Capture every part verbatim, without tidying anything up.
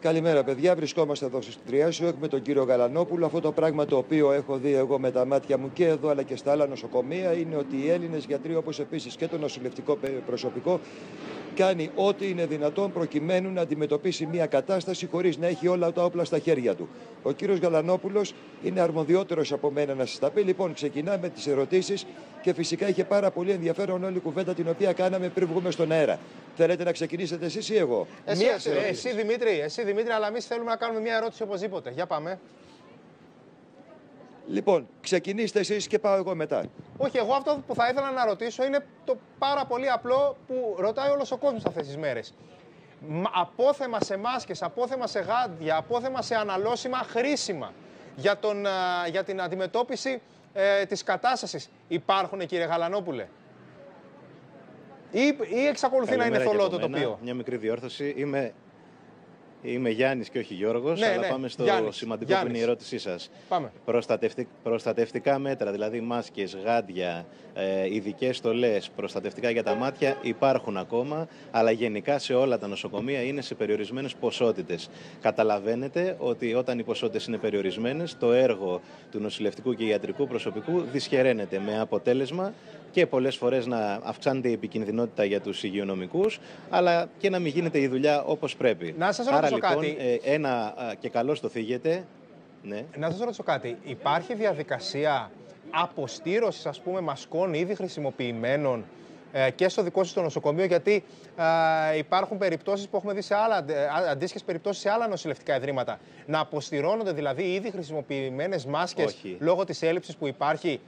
Καλημέρα, παιδιά. Βρισκόμαστε εδώ στο Τριάσιο. Έχουμε τον κύριο Γαλανόπουλο. Αυτό το πράγμα το οποίο έχω δει εγώ με τα μάτια μου και εδώ αλλά και στα άλλα νοσοκομεία είναι ότι οι Έλληνες γιατροί, όπως επίσης και το νοσηλευτικό προσωπικό, κάνει ό,τι είναι δυνατόν προκειμένου να αντιμετωπίσει μια κατάσταση χωρίς να έχει όλα τα όπλα στα χέρια του. Ο κύριος Γαλανόπουλος είναι αρμοδιότερος από μένα να σας τα πει. Λοιπόν, ξεκινάμε τις ερωτήσεις και φυσικά είχε πάρα πολύ ενδιαφέρον όλη η κουβέντα την οποία κάναμε πριν βγούμε στον αέρα. Θέλετε να ξεκινήσετε εσείς ή εγώ? Εσύ, μια εσύ, εσύ, Δημήτρη, εσύ Δημήτρη, αλλά εμείς θέλουμε να κάνουμε μια ερώτηση οπωσδήποτε. Για πάμε. Λοιπόν, ξεκινήστε εσείς και πάω εγώ μετά. Όχι, εγώ αυτό που θα ήθελα να ρωτήσω είναι το πάρα πολύ απλό που ρωτάει όλος ο κόσμος αυτές τις μέρες. Απόθεμα σε μάσκες, απόθεμα σε γάντια, απόθεμα σε αναλώσιμα χρήσιμα για, τον, για την αντιμετώπιση ε, της κατάστασης υπάρχουν, κύριε Γαλανόπουλε? Ή, ή εξακολουθεί Καλημέρα να είναι θολό το τοπίο? Μια μικρή διόρθωση. Είμαι... Είμαι Γιάννης και όχι Γιώργος, ναι, αλλά ναι. Πάμε στο Γιάννης, σημαντικό Γιάννης. που είναι η ερώτησή σας. Πάμε. Προστατευτικ, προστατευτικά μέτρα, δηλαδή μάσκες, γάντια, ε, ειδικές στολές, προστατευτικά για τα μάτια υπάρχουν ακόμα, αλλά γενικά σε όλα τα νοσοκομεία είναι σε περιορισμένες ποσότητες. Καταλαβαίνετε ότι όταν οι ποσότητες είναι περιορισμένες, το έργο του νοσηλευτικού και ιατρικού προσωπικού δυσχεραίνεται, με αποτέλεσμα και πολλές φορές να αυξάνεται η επικινδυνότητα για τους υγειονομικούς, αλλά και να μην γίνεται η δουλειά όπως πρέπει. Να σας ρωτήσω Άρα, κάτι. Λοιπόν, ε, ένα και καλώς το φύγετε. Ναι. Να σας ρωτήσω κάτι. Υπάρχει διαδικασία αποστήρωσης, ας πούμε, μασκών ήδη χρησιμοποιημένων ε, και στο δικό σας το νοσοκομείο? Γιατί ε, υπάρχουν περιπτώσεις που έχουμε δει σε άλλα, αντίστοιχες περιπτώσεις σε άλλα νοσηλευτικά ιδρύματα. Να αποστηρώνονται δηλαδή ήδη χρησιμοποιημένες μάσκες Όχι. λόγω της έλλειψης που υπάρχει?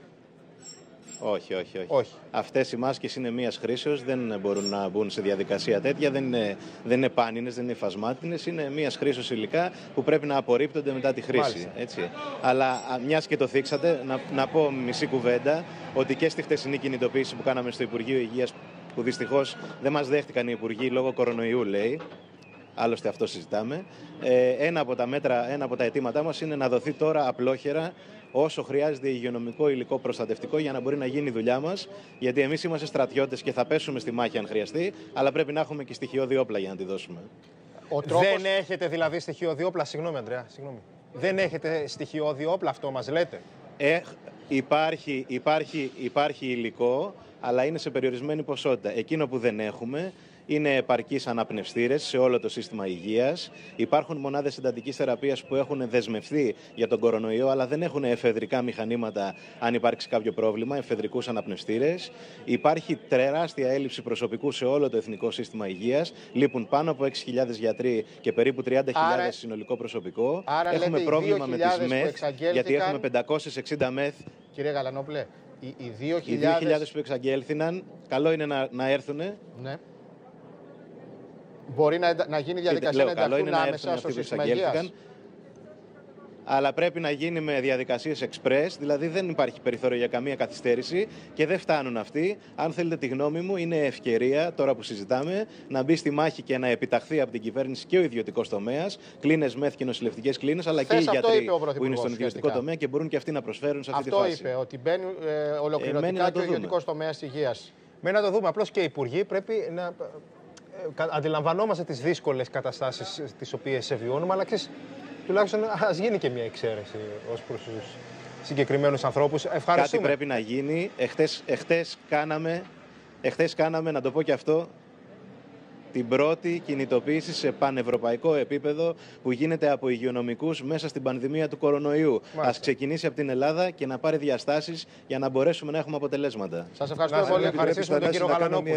Όχι, όχι, όχι. όχι. Αυτές οι μάσκες είναι μίας χρήσεως, δεν μπορούν να μπουν σε διαδικασία τέτοια, δεν είναι, δεν είναι πάνινες, δεν είναι φασμάτινες, είναι μίας χρήσεως υλικά που πρέπει να απορρίπτονται μετά τη χρήση. Έτσι. Αλλά μιας και το θίξατε, να, να πω μισή κουβέντα, ότι και στη χτεσινή κινητοποίηση που κάναμε στο Υπουργείο Υγείας, που δυστυχώς δεν μας δέχτηκαν οι υπουργοί λόγω κορονοϊού, λέει. Άλλωστε αυτό συζητάμε. Ε, ένα, από τα μέτρα, ένα από τα αιτήματά μας είναι να δοθεί τώρα απλόχερα όσο χρειάζεται υγειονομικό υλικό προστατευτικό για να μπορεί να γίνει η δουλειά μας. Γιατί εμείς είμαστε στρατιώτες και θα πέσουμε στη μάχη αν χρειαστεί, αλλά πρέπει να έχουμε και στοιχειώδη όπλα για να τη δώσουμε. Ο τρόπος... Δεν έχετε δηλαδή στοιχειώδη όπλα, συγγνώμη Ανδρέα, συγγνώμη. Δεν έχετε στοιχειώδη όπλα, αυτό μας λέτε? Ε, υπάρχει, υπάρχει, υπάρχει υλικό, αλλά είναι σε περιορισμένη ποσότητα. Εκείνο που δεν έχουμε είναι επαρκείς αναπνευστήρες σε όλο το σύστημα υγείας. Υπάρχουν μονάδες συντατικής θεραπείας που έχουν δεσμευθεί για τον κορονοϊό, αλλά δεν έχουν εφεδρικά μηχανήματα αν υπάρξει κάποιο πρόβλημα, εφεδρικούς αναπνευστήρες. Υπάρχει τεράστια έλλειψη προσωπικού σε όλο το εθνικό σύστημα υγείας. Λείπουν πάνω από έξι χιλιάδες γιατροί και περίπου τριάντα χιλιάδες άρα... συνολικό προσωπικό. Άρα, έχουμε λέτε, πρόβλημα με τις ΜΕΘ, εξαγγέλθηκαν... γιατί έχουμε πεντακόσιες εξήντα ΜΕΘ. Κύριε Γαλανόπουλε, οι, οι δύο χιλιάδες που εξαγγέλθηκαν, καλό είναι να, να έρθουν. Ναι. Μπορεί να, να γίνει διαδικασία Λέω, να ενταχθούν άμεσα στο σύστημα υγείας. Αλλά πρέπει να γίνει με διαδικασίες express, δηλαδή δεν υπάρχει περιθώριο για καμία καθυστέρηση και δεν φτάνουν αυτοί. Αν θέλετε τη γνώμη μου, είναι ευκαιρία τώρα που συζητάμε να μπει στη μάχη και να επιταχθεί από την κυβέρνηση και ο ιδιωτικός τομέας, κλίνες ΜΕΘ και νοσηλευτικές κλίνες, αλλά Θες, και οι γιατροί που είναι στον ιδιωτικό τομέα και μπορούν και αυτοί να προσφέρουν σε αυτή αυτό τη φάση. Αυτό είπε, ότι μπαίνει ε, ολοκληρωτικά ε, και ο ιδιωτικός τομέας υγείας. Μένει να το δούμε. Απλώς και οι υπουργοί πρέπει να. Αντιλαμβανόμαστε τις δύσκολες καταστάσεις τις οποίες βιώνουμε, αλλά ξέρεις, τουλάχιστον ας γίνει και μια εξαίρεση ως προς τους συγκεκριμένους ανθρώπους. Ευχαριστούμε. Κάτι πρέπει να γίνει. Εχθές, εχθές, κάναμε, εχθές κάναμε, να το πω και αυτό, την πρώτη κινητοποίηση σε πανευρωπαϊκό επίπεδο που γίνεται από υγειονομικούς μέσα στην πανδημία του κορονοϊού. Μάλιστα. Ας ξεκινήσει από την Ελλάδα και να πάρει διαστάσεις για να μπορέσουμε να έχουμε αποτελέσματα. Σας ευχαριστώ πολύ. Ευχαριστούμε τον κύριο Γαλανόπουλο.